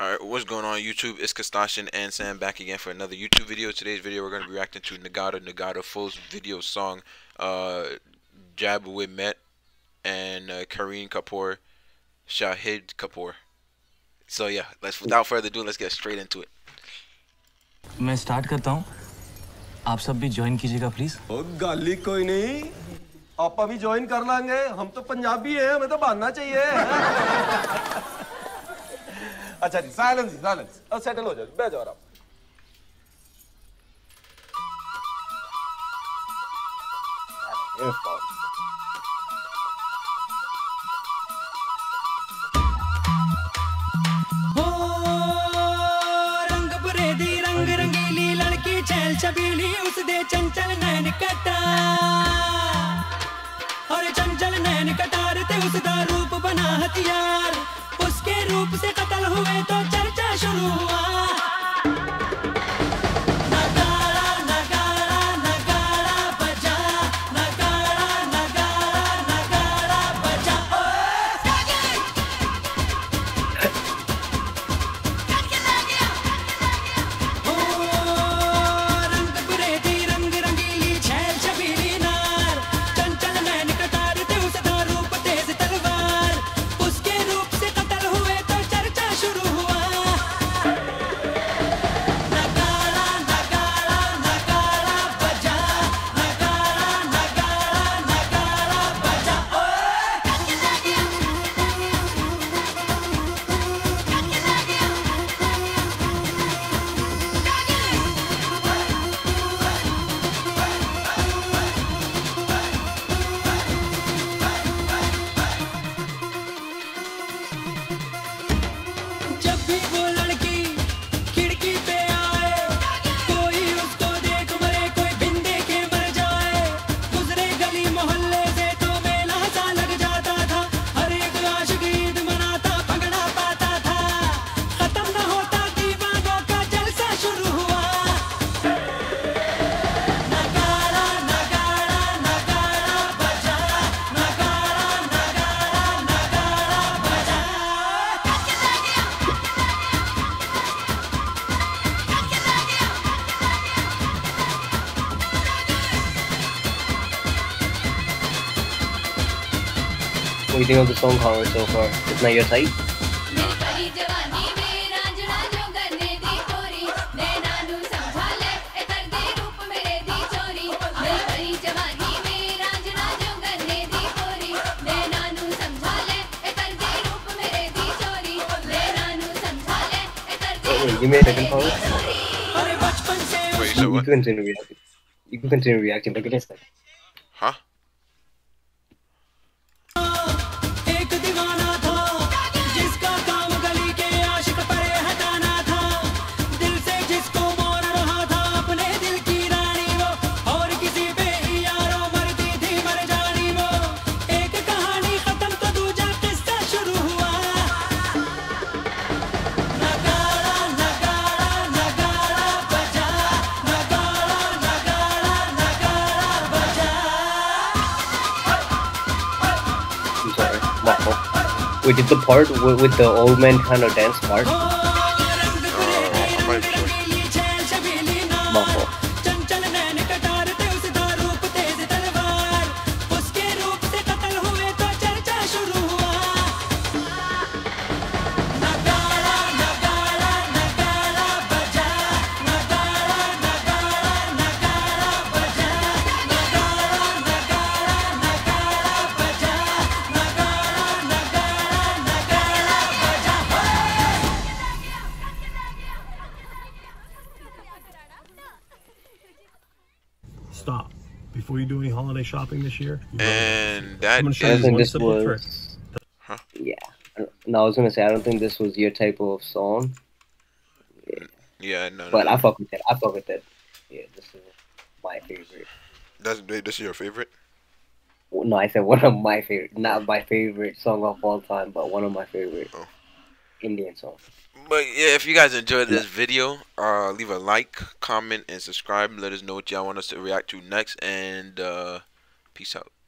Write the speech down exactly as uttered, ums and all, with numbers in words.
Alright, what's going on YouTube? It's Kastashin and Sam back again for another YouTube video. Today's video we're going to be reacting to Nagada Nagada Full's video song uh, Jab We Met and uh, Kareen Kapoor, Shahid Kapoor. So yeah, let's, without further ado, let's get straight into it. मैं start करता हूं, आप सब भी join कीजिएगा please. ओ गाली कोई नहीं, आप भी ज्वाइन कर लेंगे, हम तो पंजाबी हैं, हमें तो बांधना चाहिए। अच्छा जी, साइलेंस साइलेंस, अब सेटल हो जाओ, बैठ जाओ आप। हो रंग बरेदी रंग रंगीली लड़की चहल छबीली उस दे चंचल नैन कटा और चंचल नैन कटार ते उसका रूप बना हथियार उसके रूप से कत्ल हुए तो चर्चा शुरू हुआ। नगाड़ा नगाड़ा नगाड़ा बजा, नगाड़ा नगाड़ा नगाड़ा बजा। ओ रंग बिरंगी रंग रंगीली छैल छबीली नार चंचल नैन कटार थे उसका रूप तेज तलवार उसके रूप से शुरू हुआ। नगाड़ा नगाड़ा नगाड़ा बजा, नगाड़ा नगाड़ा नगाड़ा बजा। जब भी वो लड़की खिड़की पे आए कोई उसको देख मरे कोई बिंदे के मर जाए गुजरे गली मोहल्ले से तो मेला सा लग जाता था हर एक आशिक ईद मनाता भंगड़ा पाता था खत्म न होता दीवानों का जलसा शुरू हुआ। नगाड़ा नगाड़ा नगाड़ा बजा, नगाड़ा नगाड़ा नगाड़ा बजा। What do you think of the song cover so far? It's not your type? Oh, wait, you made a second cover? Wait, so what? You can continue reacting. You can continue reacting, but against that. Huh? Wait, did the part with, with the old man kind of dance part? Muffle. Stop before you do any holiday shopping this year. And that is was, huh? Yeah. No, I was gonna say I don't think this was your type of song. Yeah. Yeah, no. But no, I fuck no. with that. I fuck with that. Yeah, this is my favorite. That's this is your favorite? Well, no, I said one of my favorite. Not my favorite song of all time, but one of my favorite oh. Indian songs. But yeah, if you guys enjoyed this video, uh, leave a like, comment, and subscribe. Let us know what y'all want us to react to next, and uh, peace out.